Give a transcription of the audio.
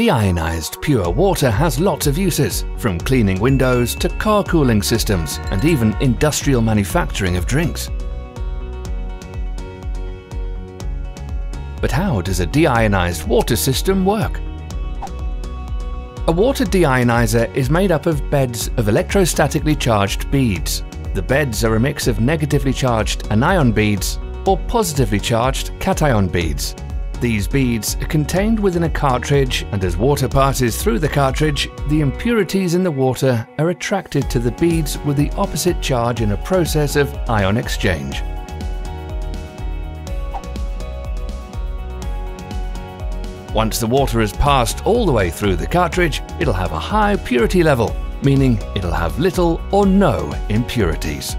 Deionized pure water has lots of uses, from cleaning windows to car cooling systems and even industrial manufacturing of drinks. But how does a deionized water system work? A water deionizer is made up of beds of electrostatically charged beads. The beds are a mix of negatively charged anion beads or positively charged cation beads. These beads are contained within a cartridge, and as water passes through the cartridge, the impurities in the water are attracted to the beads with the opposite charge in a process of ion exchange. Once the water has passed all the way through the cartridge, it'll have a high purity level, meaning it'll have little or no impurities.